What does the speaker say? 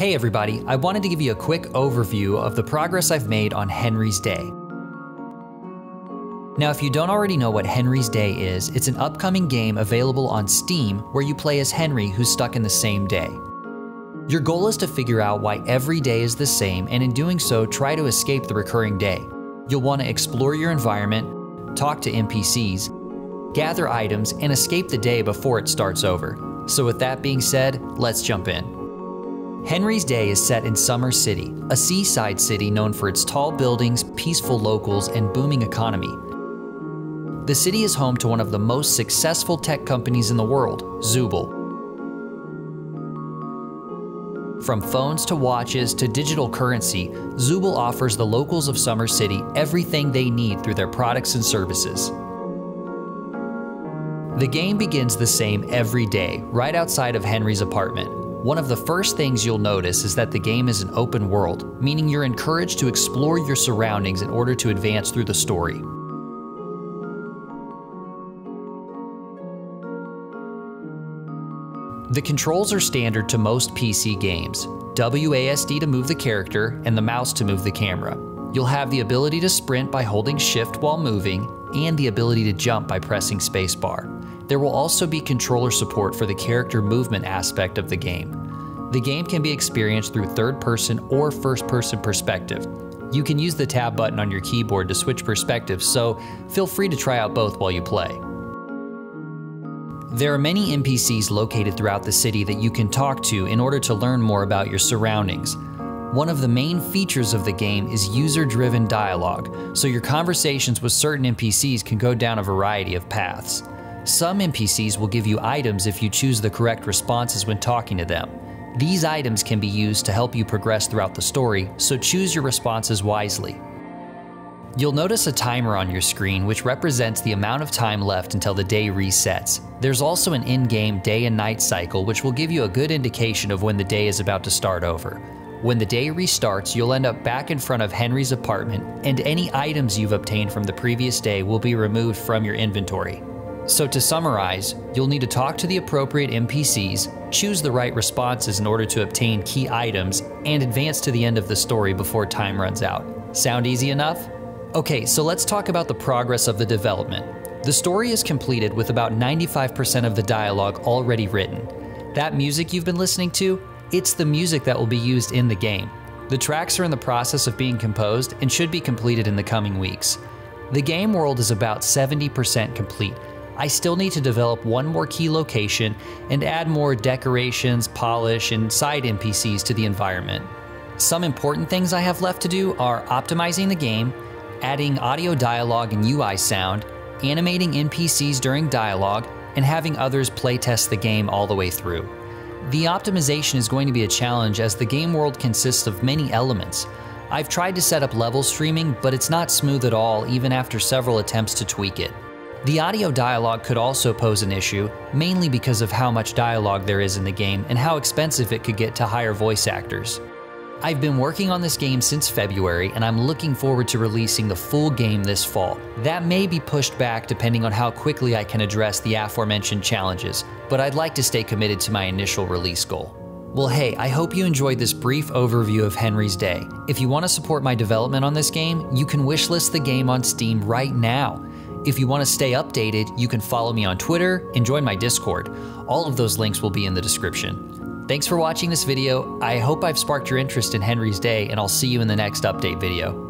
Hey everybody, I wanted to give you a quick overview of the progress I've made on Henry's Day. Now if you don't already know what Henry's Day is, it's an upcoming game available on Steam where you play as Henry who's stuck in the same day. Your goal is to figure out why every day is the same and in doing so try to escape the recurring day. You'll want to explore your environment, talk to NPCs, gather items, and escape the day before it starts over. So with that being said, let's jump in. Henry's Day is set in Summer City, a seaside city known for its tall buildings, peaceful locals, and booming economy. The city is home to one of the most successful tech companies in the world, Zubul. From phones to watches to digital currency, Zubul offers the locals of Summer City everything they need through their products and services. The game begins the same every day, right outside of Henry's apartment. One of the first things you'll notice is that the game is an open world, meaning you're encouraged to explore your surroundings in order to advance through the story. The controls are standard to most PC games, WASD to move the character and the mouse to move the camera. You'll have the ability to sprint by holding shift while moving and the ability to jump by pressing spacebar. There will also be controller support for the character movement aspect of the game. The game can be experienced through third-person or first-person perspective. You can use the tab button on your keyboard to switch perspectives, so feel free to try out both while you play. There are many NPCs located throughout the city that you can talk to in order to learn more about your surroundings. One of the main features of the game is user-driven dialogue, so your conversations with certain NPCs can go down a variety of paths. Some NPCs will give you items if you choose the correct responses when talking to them. These items can be used to help you progress throughout the story, so choose your responses wisely. You'll notice a timer on your screen which represents the amount of time left until the day resets. There's also an in-game day and night cycle which will give you a good indication of when the day is about to start over. When the day restarts, you'll end up back in front of Henry's apartment, and any items you've obtained from the previous day will be removed from your inventory. So to summarize, you'll need to talk to the appropriate NPCs, choose the right responses in order to obtain key items, and advance to the end of the story before time runs out. Sound easy enough? Okay, so let's talk about the progress of the development. The story is completed with about 95% of the dialogue already written. That music you've been listening to, it's the music that will be used in the game. The tracks are in the process of being composed and should be completed in the coming weeks. The game world is about 70% complete. I still need to develop one more key location and add more decorations, polish, and side NPCs to the environment. Some important things I have left to do are optimizing the game, adding audio dialogue and UI sound, animating NPCs during dialogue, and having others playtest the game all the way through. The optimization is going to be a challenge as the game world consists of many elements. I've tried to set up level streaming, but it's not smooth at all even after several attempts to tweak it. The audio dialogue could also pose an issue, mainly because of how much dialogue there is in the game and how expensive it could get to hire voice actors. I've been working on this game since February, and I'm looking forward to releasing the full game this fall. That may be pushed back depending on how quickly I can address the aforementioned challenges, but I'd like to stay committed to my initial release goal. Well hey, I hope you enjoyed this brief overview of Henry's Day. If you want to support my development on this game, you can wishlist the game on Steam right now. If you want to stay updated, you can follow me on Twitter and join my Discord. All of those links will be in the description. Thanks for watching this video. I hope I've sparked your interest in Henry's Day, and I'll see you in the next update video.